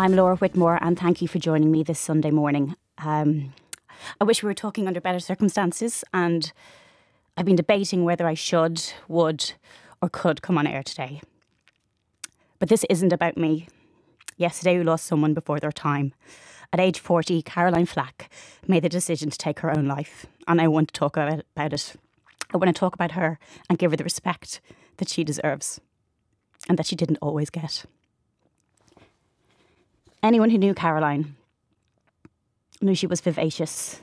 I'm Laura Whitmore, and thank you for joining me this Sunday morning. I wish we were talking under better circumstances, and I've been debating whether I should, would, or could come on air today. But this isn't about me. Yesterday we lost someone before their time. At age 40, Caroline Flack made the decision to take her own life, and I want to talk about it. I want to talk about her and give her the respect that she deserves and that she didn't always get. Anyone who knew Caroline knew she was vivacious,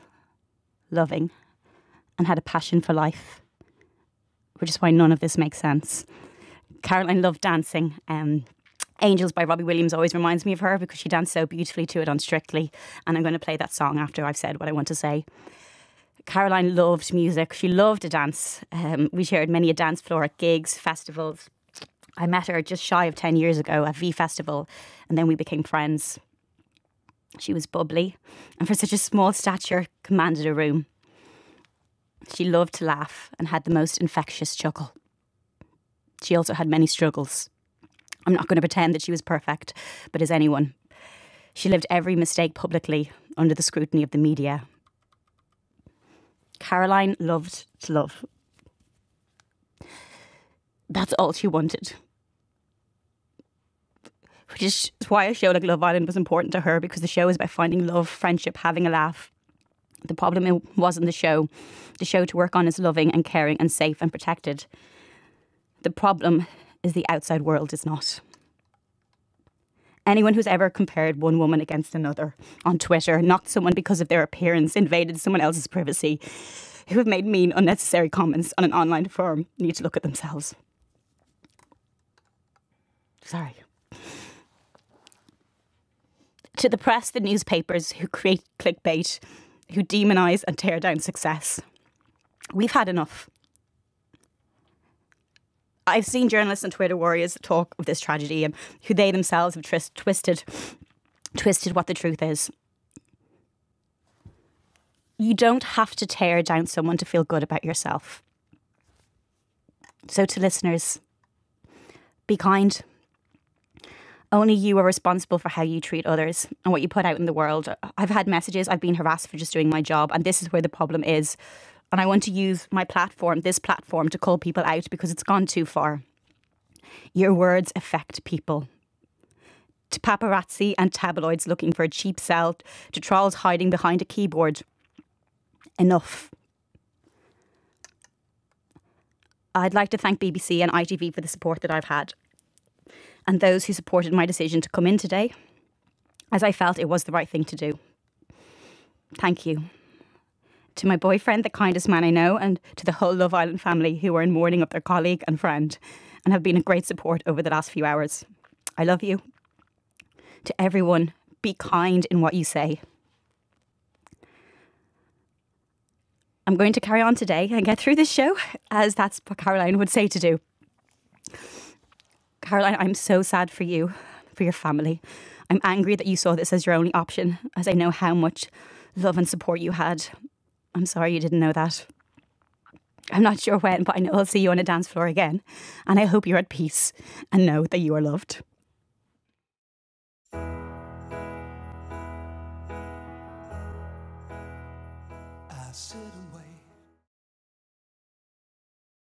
loving, and had a passion for life, which is why none of this makes sense. Caroline loved dancing. Angels by Robbie Williams always reminds me of her because she danced so beautifully to it on Strictly, and I'm going to play that song after I've said what I want to say. Caroline loved music. She loved to dance. We shared many a dance floor at gigs, festivals. I met her just shy of 10 years ago at V Festival, and then we became friends. She was bubbly, and for such a small stature, commanded a room. She loved to laugh and had the most infectious chuckle. She also had many struggles. I'm not going to pretend that she was perfect, but is anyone? She lived every mistake publicly under the scrutiny of the media. Caroline loved to love. That's all she wanted. Which is why a show like Love Island was important to her, because the show is about finding love, friendship, having a laugh. The problem wasn't the show. The show to work on is loving and caring and safe and protected. The problem is the outside world is not. Anyone who's ever compared one woman against another on Twitter, knocked someone because of their appearance, invaded someone else's privacy, who have made mean, unnecessary comments on an online forum, need to look at themselves. Sorry. To the press, the newspapers who create clickbait, who demonise and tear down success. We've had enough. I've seen journalists and Twitter warriors talk of this tragedy and who they themselves have twisted what the truth is. You don't have to tear down someone to feel good about yourself. So to listeners, be kind. Only you are responsible for how you treat others and what you put out in the world. I've had messages, I've been harassed for just doing my job, and this is where the problem is. And I want to use my platform, this platform, to call people out because it's gone too far. Your words affect people. To paparazzi and tabloids looking for a cheap sell, to trolls hiding behind a keyboard. Enough. I'd like to thank BBC and ITV for the support that I've had, and those who supported my decision to come in today, as I felt it was the right thing to do. Thank you. To my boyfriend, the kindest man I know, and to the whole Love Island family who are in mourning of their colleague and friend and have been a great support over the last few hours. I love you. To everyone, be kind in what you say. I'm going to carry on today and get through this show, as that's what Caroline would say to do. Caroline, I'm so sad for you, for your family. I'm angry that you saw this as your only option, as I know how much love and support you had. I'm sorry you didn't know that. I'm not sure when, but I know I'll see you on a dance floor again. And I hope you're at peace and know that you are loved.